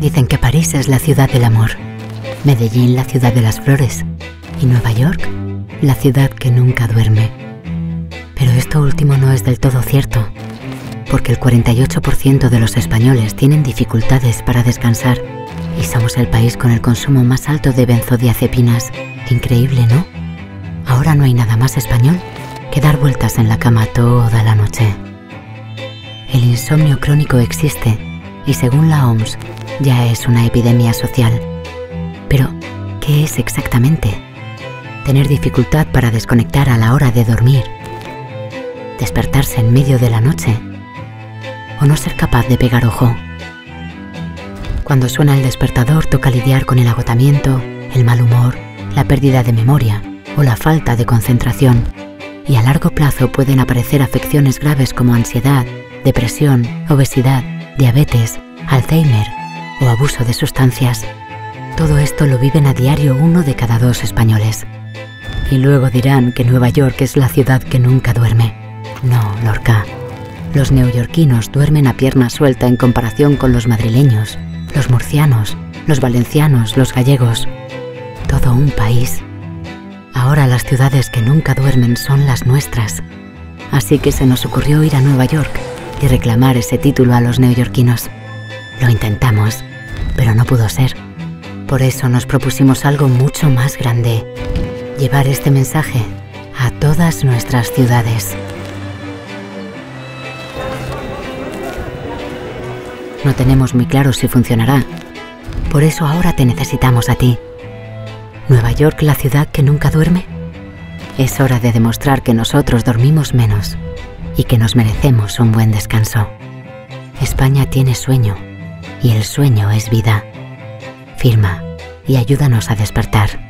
Dicen que París es la ciudad del amor, Medellín la ciudad de las flores y Nueva York la ciudad que nunca duerme. Pero esto último no es del todo cierto, porque el 48% de los españoles tienen dificultades para descansar y somos el país con el consumo más alto de benzodiazepinas. Increíble, ¿no? Ahora no hay nada más español que dar vueltas en la cama toda la noche. El insomnio crónico existe y según la OMS ya es una epidemia social. Pero, ¿qué es exactamente? Tener dificultad para desconectar a la hora de dormir, despertarse en medio de la noche o no ser capaz de pegar ojo. Cuando suena el despertador toca lidiar con el agotamiento, el mal humor, la pérdida de memoria o la falta de concentración, y a largo plazo pueden aparecer afecciones graves como ansiedad, depresión, obesidad, diabetes, Alzheimer o abuso de sustancias. Todo esto lo viven a diario 1 de cada 2 españoles. Y luego dirán que Nueva York es la ciudad que nunca duerme. No, Lorca. Los neoyorquinos duermen a pierna suelta en comparación con los madrileños, los murcianos, los valencianos, los gallegos. Todo un país. Ahora las ciudades que nunca duermen son las nuestras. Así que se nos ocurrió ir a Nueva York y reclamar ese título a los neoyorquinos. Lo intentamos, pero no pudo ser. Por eso nos propusimos algo mucho más grande: llevar este mensaje a todas nuestras ciudades. No tenemos muy claro si funcionará. Por eso ahora te necesitamos a ti. ¿Nueva York, la ciudad que nunca duerme? Es hora de demostrar que nosotros dormimos menos y que nos merecemos un buen descanso. España tiene sueño y el sueño es vida. Firma y ayúdanos a despertar.